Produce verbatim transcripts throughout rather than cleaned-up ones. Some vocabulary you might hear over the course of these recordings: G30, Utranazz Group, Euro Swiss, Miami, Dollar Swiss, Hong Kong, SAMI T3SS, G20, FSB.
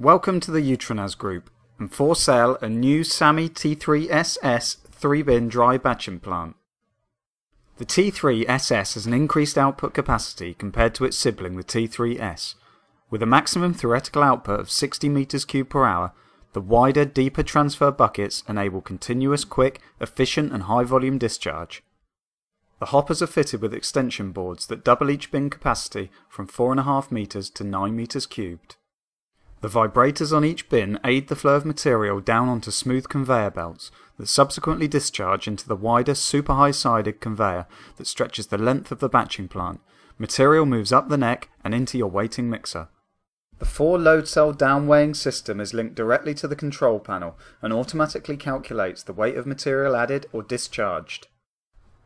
Welcome to the Utranazz Group, and for sale a new SAMI T three S S three bin dry batching plant. The T three S S has an increased output capacity compared to its sibling the T three S, with a maximum theoretical output of sixty meters cubed per hour. The wider, deeper transfer buckets enable continuous, quick, efficient and high volume discharge. The hoppers are fitted with extension boards that double each bin capacity from four point five meters to nine meters cubed. The vibrators on each bin aid the flow of material down onto smooth conveyor belts that subsequently discharge into the wider, super high-sided conveyor that stretches the length of the batching plant. Material moves up the neck and into your weighting mixer. The four load cell downweighing system is linked directly to the control panel and automatically calculates the weight of material added or discharged.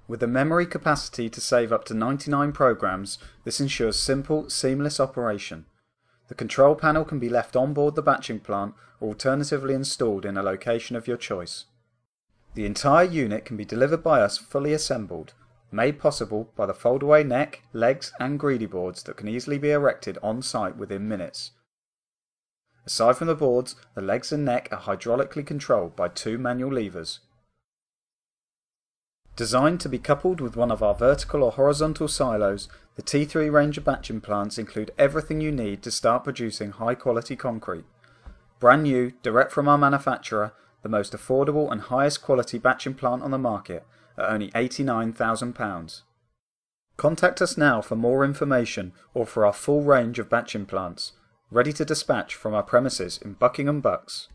With a memory capacity to save up to ninety-nine programs, this ensures simple, seamless operation. The control panel can be left on board the batching plant or alternatively installed in a location of your choice. The entire unit can be delivered by us fully assembled, made possible by the foldaway neck, legs and greedy boards that can easily be erected on site within minutes. Aside from the boards, the legs and neck are hydraulically controlled by two manual levers. Designed to be coupled with one of our vertical or horizontal silos, the T three range of batching plants include everything you need to start producing high-quality concrete. Brand new, direct from our manufacturer, the most affordable and highest quality batching plant on the market, at only eighty-nine thousand pounds. Contact us now for more information or for our full range of batching plants, ready to dispatch from our premises in Buckingham Bucks.